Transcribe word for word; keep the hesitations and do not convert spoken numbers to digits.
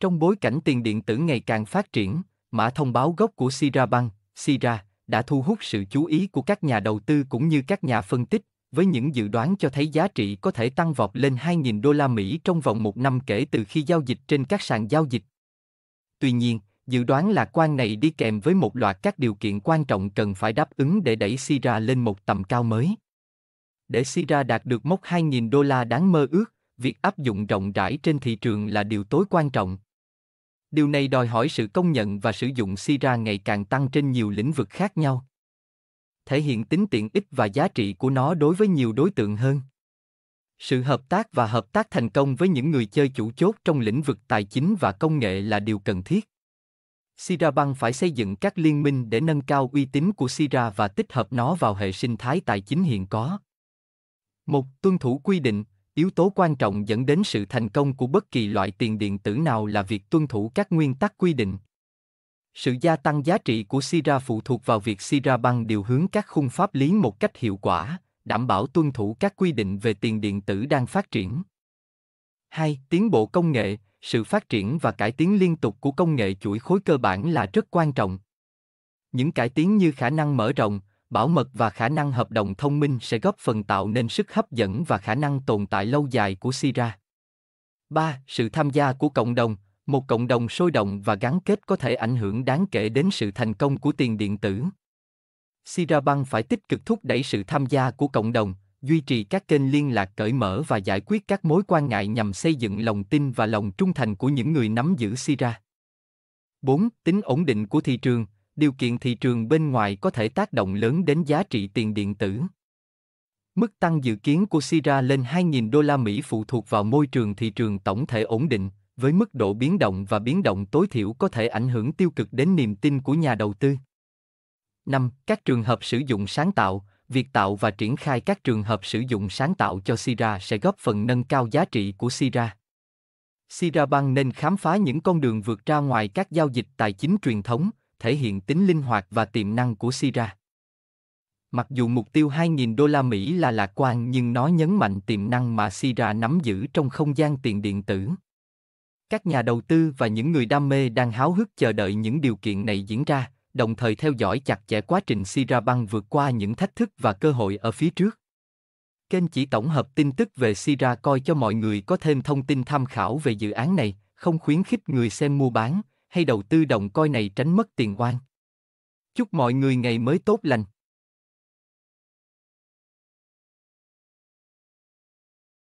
Trong bối cảnh tiền điện tử ngày càng phát triển, mã thông báo gốc của Sidra Bank, Sidra, đã thu hút sự chú ý của các nhà đầu tư cũng như các nhà phân tích, với những dự đoán cho thấy giá trị có thể tăng vọt lên hai nghìn đô la Mỹ trong vòng một năm kể từ khi giao dịch trên các sàn giao dịch. Tuy nhiên, dự đoán lạc quan này đi kèm với một loạt các điều kiện quan trọng cần phải đáp ứng để đẩy Sidra lên một tầm cao mới. Để Sidra đạt được mốc hai nghìn đô la đáng mơ ước, việc áp dụng rộng rãi trên thị trường là điều tối quan trọng. Điều này đòi hỏi sự công nhận và sử dụng Sidra ngày càng tăng trên nhiều lĩnh vực khác nhau, thể hiện tính tiện ích và giá trị của nó đối với nhiều đối tượng hơn. Sự hợp tác và hợp tác thành công với những người chơi chủ chốt trong lĩnh vực tài chính và công nghệ là điều cần thiết. Sidra Bank phải xây dựng các liên minh để nâng cao uy tín của Sidra và tích hợp nó vào hệ sinh thái tài chính hiện có. một. Tuân thủ quy định. Yếu tố quan trọng dẫn đến sự thành công của bất kỳ loại tiền điện tử nào là việc tuân thủ các nguyên tắc quy định. Sự gia tăng giá trị của Sidra phụ thuộc vào việc Sidra Bank điều hướng các khung pháp lý một cách hiệu quả, đảm bảo tuân thủ các quy định về tiền điện tử đang phát triển. hai. Tiến bộ công nghệ. Sự phát triển và cải tiến liên tục của công nghệ chuỗi khối cơ bản là rất quan trọng. Những cải tiến như khả năng mở rộng, bảo mật và khả năng hợp đồng thông minh sẽ góp phần tạo nên sức hấp dẫn và khả năng tồn tại lâu dài của Sidra. ba. Sự tham gia của cộng đồng. Một cộng đồng sôi động và gắn kết có thể ảnh hưởng đáng kể đến sự thành công của tiền điện tử. Sidra Bank phải tích cực thúc đẩy sự tham gia của cộng đồng, duy trì các kênh liên lạc cởi mở và giải quyết các mối quan ngại nhằm xây dựng lòng tin và lòng trung thành của những người nắm giữ Sidra. bốn. Tính ổn định của thị trường. Điều kiện thị trường bên ngoài có thể tác động lớn đến giá trị tiền điện tử. Mức tăng dự kiến của Sidra lên hai nghìn đô la Mỹ phụ thuộc vào môi trường thị trường tổng thể ổn định, với mức độ biến động và biến động tối thiểu có thể ảnh hưởng tiêu cực đến niềm tin của nhà đầu tư. năm. Các trường hợp sử dụng sáng tạo. Việc tạo và triển khai các trường hợp sử dụng sáng tạo cho Sidra sẽ góp phần nâng cao giá trị của Sidra. Sidra Bank nên khám phá những con đường vượt ra ngoài các giao dịch tài chính truyền thống, thể hiện tính linh hoạt và tiềm năng của Sidra. Mặc dù mục tiêu hai nghìn đô la Mỹ là lạc quan nhưng nó nhấn mạnh tiềm năng mà Sidra nắm giữ trong không gian tiền điện tử. Các nhà đầu tư và những người đam mê đang háo hức chờ đợi những điều kiện này diễn ra, đồng thời theo dõi chặt chẽ quá trình Sidra Bank vượt qua những thách thức và cơ hội ở phía trước. Kênh chỉ tổng hợp tin tức về Sidra coi cho mọi người có thêm thông tin tham khảo về dự án này, không khuyến khích người xem mua bán hay đầu tư đồng coi này tránh mất tiền oan. Chúc mọi người ngày mới tốt lành.